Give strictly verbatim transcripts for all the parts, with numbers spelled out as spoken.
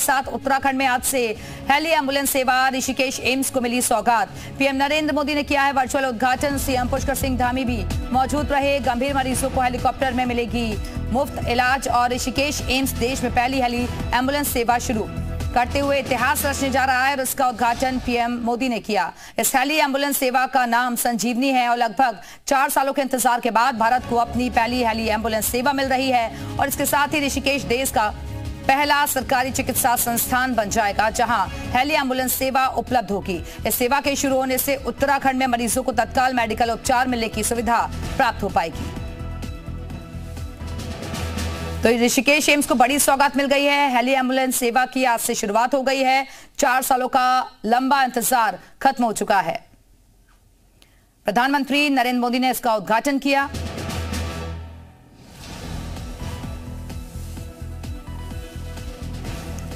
साथ उत्तराखंड में आज से हेली एम्बुलेंस सेवा, ऋषिकेश एम्स को मिली सौगात। पीएम नरेंद्र मोदी ने किया है वर्चुअल उद्घाटन। सीएम पुष्कर सिंह धामी भी मौजूद रहे। गंभीर मरीजों को हेलीकॉप्टर में मिलेगी मुफ्त इलाज और ऋषिकेश एम्स देश में पहली हेली एम्बुलेंस सेवा शुरू करते हुए इतिहास रचने जा रहा है और इसका उद्घाटन पीएम मोदी ने किया। इस हेली एम्बुलेंस सेवा का नाम संजीवनी है और लगभग चार सालों के इंतजार के बाद भारत को अपनी पहली हेली एम्बुलेंस सेवा मिल रही है और इसके साथ ही ऋषिकेश देश का पहला सरकारी चिकित्सा संस्थान बन जाएगा जहां हेली एम्बुलेंस सेवा उपलब्ध होगी। इस सेवा के शुरू होने से उत्तराखंड में मरीजों को तत्काल मेडिकल उपचार मिलने की सुविधा प्राप्त हो पाएगी। तो ऋषिकेश एम्स को बड़ी सौगात मिल गई है। हेली एम्बुलेंस सेवा की आज से शुरुआत हो गई है। चार सालों का लंबा इंतजार खत्म हो चुका है। प्रधानमंत्री नरेंद्र मोदी ने इसका उद्घाटन किया।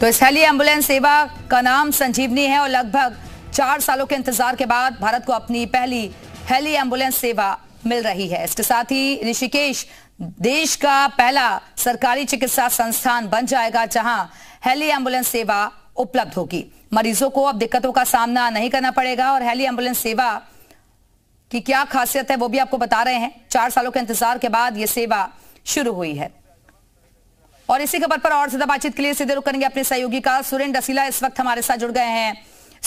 तो इस हेली एम्बुलेंस सेवा का नाम संजीवनी है और लगभग चार सालों के इंतजार के बाद भारत को अपनी पहली हेली एम्बुलेंस सेवा मिल रही है। इसके साथ ही ऋषिकेश देश का पहला सरकारी चिकित्सा संस्थान बन जाएगा जहां हेली एम्बुलेंस सेवा उपलब्ध होगी। मरीजों को अब दिक्कतों का सामना नहीं करना पड़ेगा और हेली एम्बुलेंस सेवा की क्या खासियत है वो भी आपको बता रहे हैं। चार सालों के इंतजार के बाद ये सेवा शुरू हुई है और इसी खबर पर और ज्यादा बातचीत के लिए सीधे रुख करेंगे अपने सहयोगी का सुरेंद्र दशिला। इस वक्त हमारे साथ जुड़ गए हैं।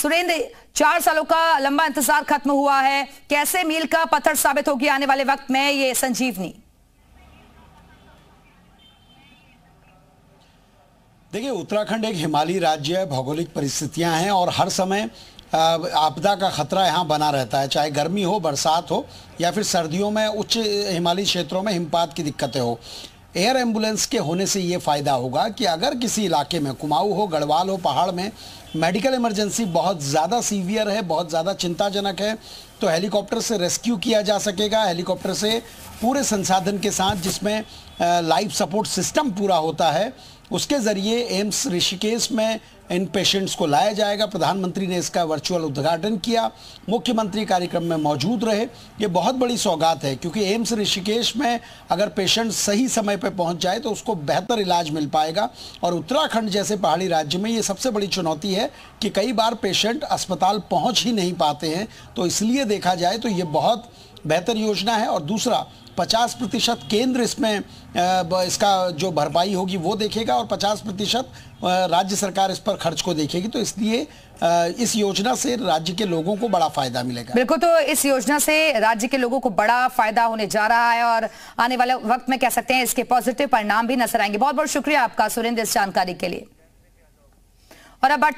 सुरेंद्र, चार सालों का लंबा इंतजार खत्म हुआ है, कैसे मील का पत्थर साबित होगी आने वाले वक्त में ये संजीवनी? देखिए, उत्तराखंड एक हिमालयी राज्य है, भौगोलिक परिस्थितियां हैं और हर समय आपदा का खतरा यहाँ बना रहता है, चाहे गर्मी हो, बरसात हो या फिर सर्दियों में उच्च हिमालयी क्षेत्रों में हिमपात की दिक्कतें हो। एयर एम्बुलेंस के होने से ये फ़ायदा होगा कि अगर किसी इलाके में, कुमाऊ हो, गढ़वाल हो, पहाड़ में मेडिकल इमरजेंसी बहुत ज़्यादा सीवियर है, बहुत ज़्यादा चिंताजनक है, तो हेलीकॉप्टर से रेस्क्यू किया जा सकेगा। हेलीकॉप्टर से पूरे संसाधन के साथ, जिसमें लाइफ सपोर्ट सिस्टम पूरा होता है, उसके ज़रिए एम्स ऋषिकेश में इन पेशेंट्स को लाया जाएगा। प्रधानमंत्री ने इसका वर्चुअल उद्घाटन किया, मुख्यमंत्री कार्यक्रम में मौजूद रहे। ये बहुत बड़ी सौगात है क्योंकि एम्स ऋषिकेश में अगर पेशेंट सही समय पर पहुंच जाए तो उसको बेहतर इलाज मिल पाएगा और उत्तराखंड जैसे पहाड़ी राज्य में ये सबसे बड़ी चुनौती है कि कई बार पेशेंट अस्पताल पहुँच ही नहीं पाते हैं, तो इसलिए देखा जाए तो ये बहुत बेहतर योजना है। और दूसरा, पचास प्रतिशत केंद्र इसमें इसका जो भरपाई होगी वो देखेगा और पचास प्रतिशत राज्य सरकार इस पर खर्च को देखेगी, तो इसलिए इस योजना से राज्य के लोगों को बड़ा फायदा मिलेगा। बिल्कुल, तो इस योजना से राज्य के लोगों को बड़ा फायदा होने जा रहा है और आने वाले वक्त में कह सकते हैं इसके पॉजिटिव परिणाम भी नजर आएंगे। बहुत बहुत शुक्रिया आपका सुरेंद्र, इस जानकारी के लिए। और अब